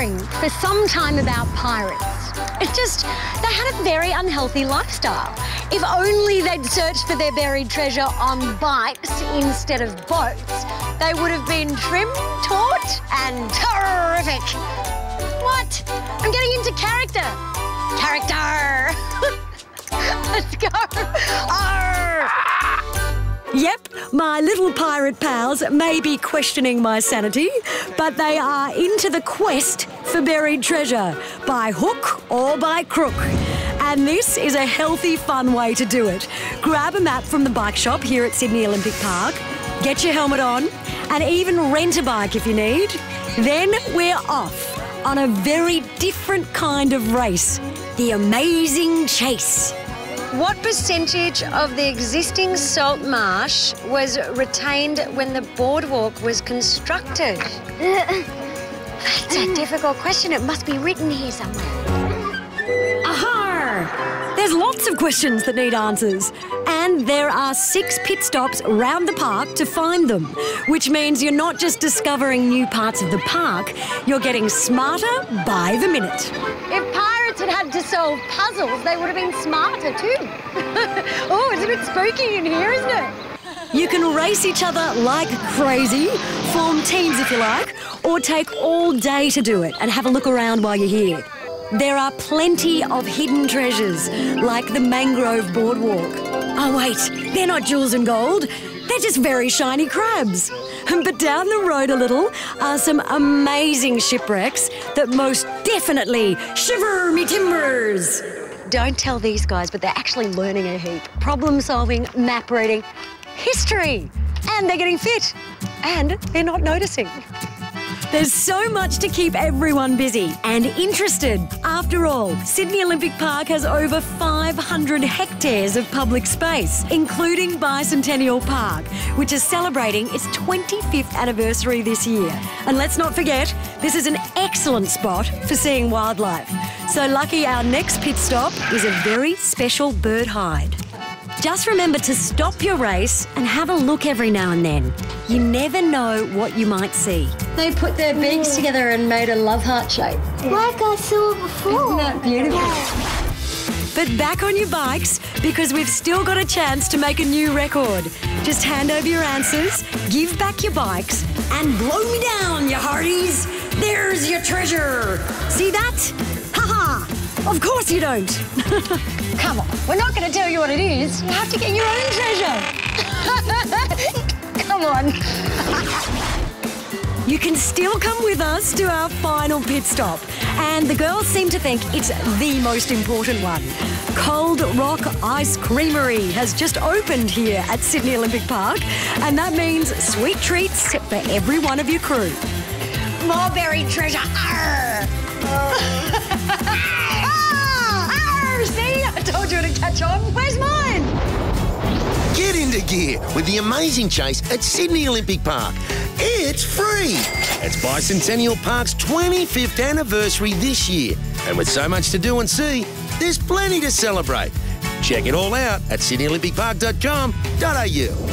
caring for some time about pirates. It's just, they had a very unhealthy lifestyle. If only they'd searched for their buried treasure on bikes instead of boats, they would have been trim, taut and terrific. What? I'm getting into character. Character! Let's go! Arr! Yep, my little pirate pals may be questioning my sanity, but they are into the quest for buried treasure, by hook or by crook. And this is a healthy, fun way to do it. Grab a map from the bike shop here at Sydney Olympic Park, get your helmet on, and even rent a bike if you need. Then we're off on a very different kind of race, the Amazing Chase. What percentage of the existing salt marsh was retained when the boardwalk was constructed? That's a difficult question. It must be written here somewhere. Aha! There's lots of questions that need answers. And there are 6 pit stops round the park to find them, which means you're not just discovering new parts of the park, you're getting smarter by the minute. If pirates had had to solve puzzles, they would have been smarter too. Oh, it's a bit spooky in here, isn't it? You can race each other like crazy, form teams if you like, or take all day to do it and have a look around while you're here. There are plenty of hidden treasures, like the mangrove boardwalk. Oh wait, they're not jewels and gold, they're just very shiny crabs. But down the road a little are some amazing shipwrecks that most definitely shiver me timbers. Don't tell these guys, but they're actually learning a heap. Problem solving, map reading, history. And they're getting fit. And they're not noticing. There's so much to keep everyone busy and interested. After all, Sydney Olympic Park has over 500 hectares of public space, including Bicentennial Park, which is celebrating its 25th anniversary this year. And let's not forget, this is an excellent spot for seeing wildlife. So lucky our next pit stop is a very special bird hide. Just remember to stop your race and have a look every now and then. You never know what you might see. They put their beaks together and made a love heart shape. Like I saw before. Isn't that beautiful? Yeah. But back on your bikes, because we've still got a chance to make a new record. Just hand over your answers, give back your bikes, and blow me down, you hearties. There's your treasure. See that? Ha-ha! Of course you don't. Come on, we're not going to tell you what it is. You have to get your own treasure. Come on. You can still come with us to our final pit stop. And the girls seem to think it's the most important one. Cold Rock Ice Creamery has just opened here at Sydney Olympic Park. And that means sweet treats for every one of your crew. More buried treasure. Arr! Arr! See? I told you to catch on. Where's mine? Get into gear with the Amazing Chase at Sydney Olympic Park. It's free. It's Bicentennial Park's 25th anniversary this year. And with so much to do and see, there's plenty to celebrate. Check it all out at sydneyolympicpark.com.au.